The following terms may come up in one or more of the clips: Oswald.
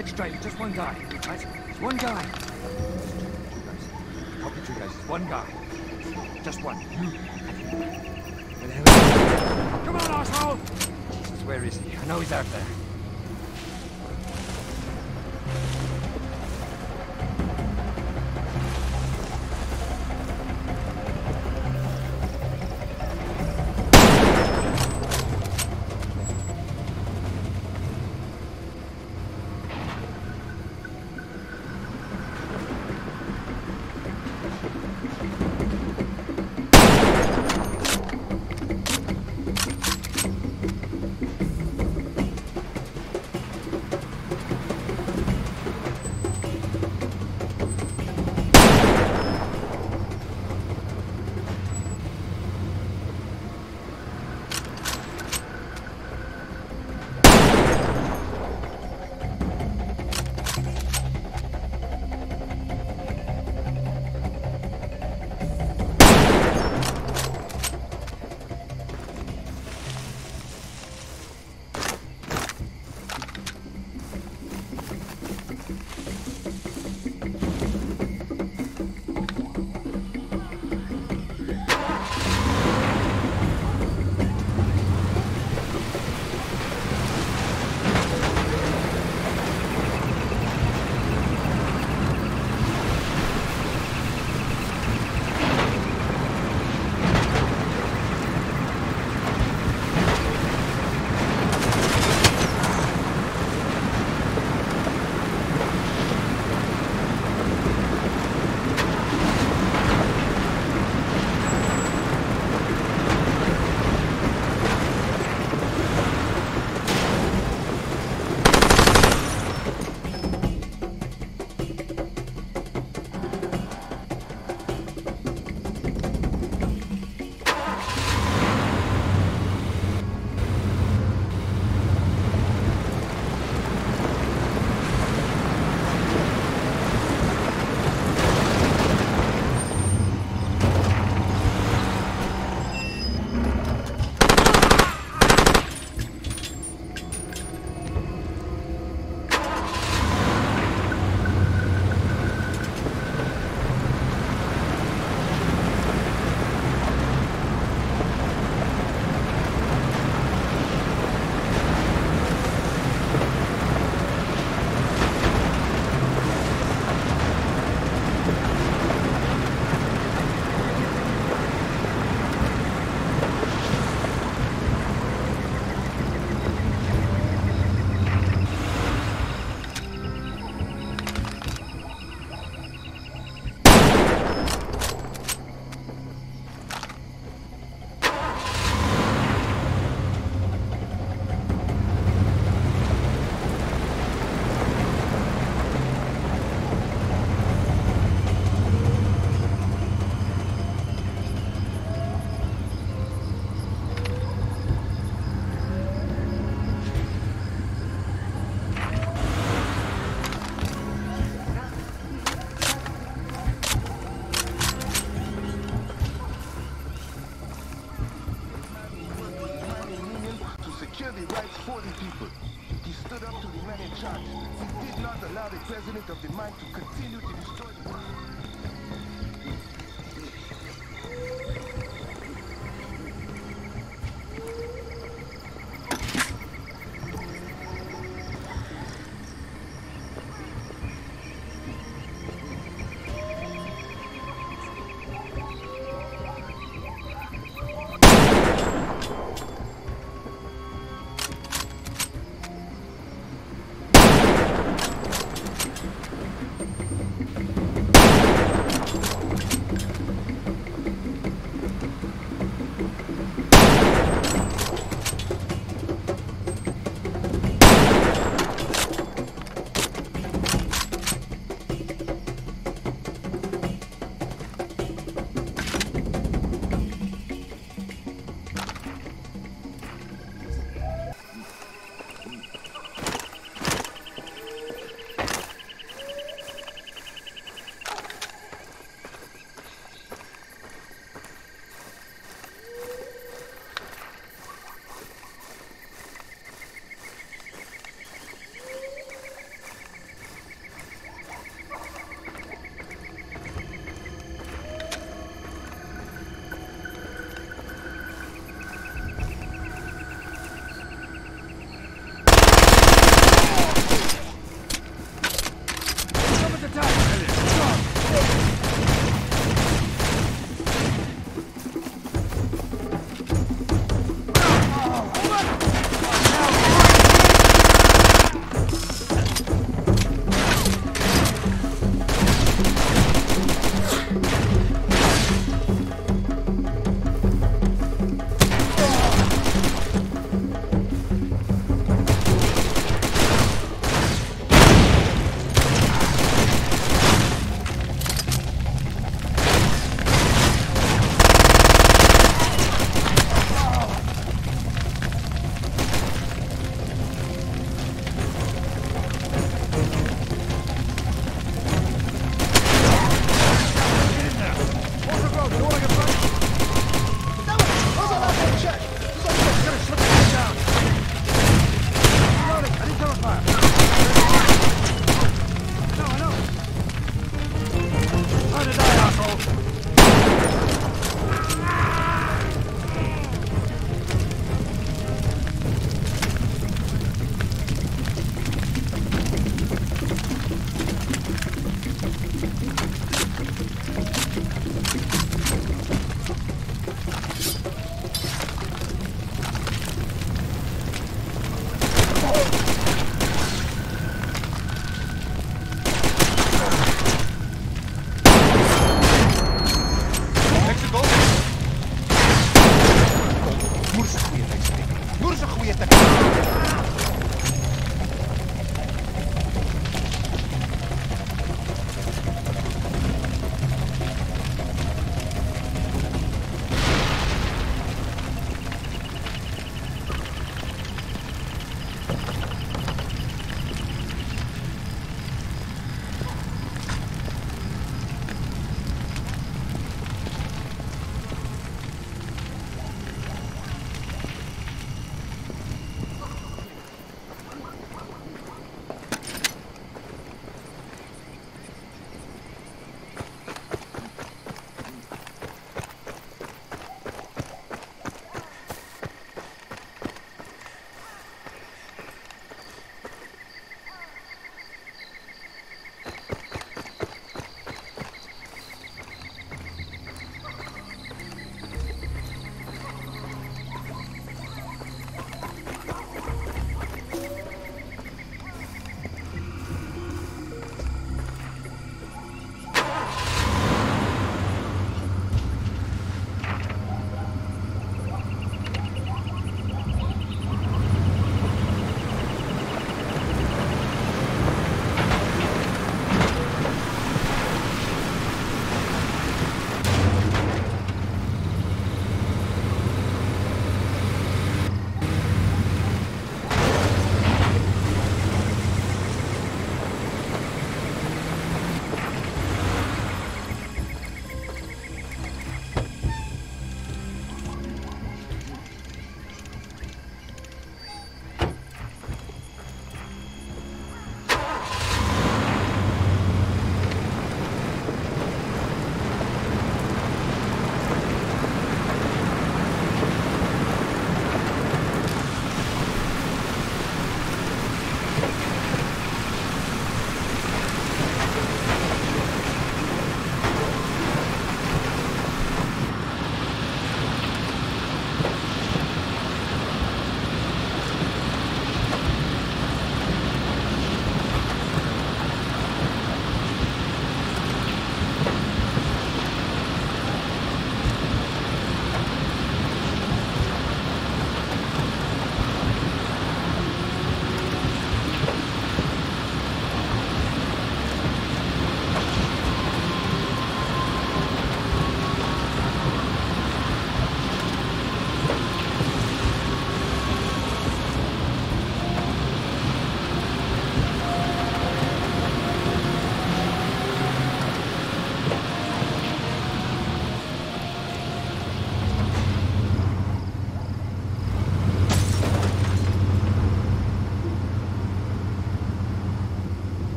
head straight. Just one guy, guys. It's one guy. I'll get you guys. It's one guy. Just one. Come on, Oswald! Jesus, where is he? I know he's out there.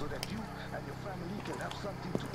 so that you and your family can have something to